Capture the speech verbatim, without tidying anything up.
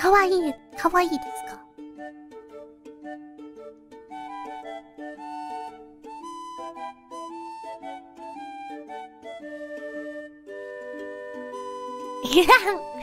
かわいい、かわいいですか？いらん。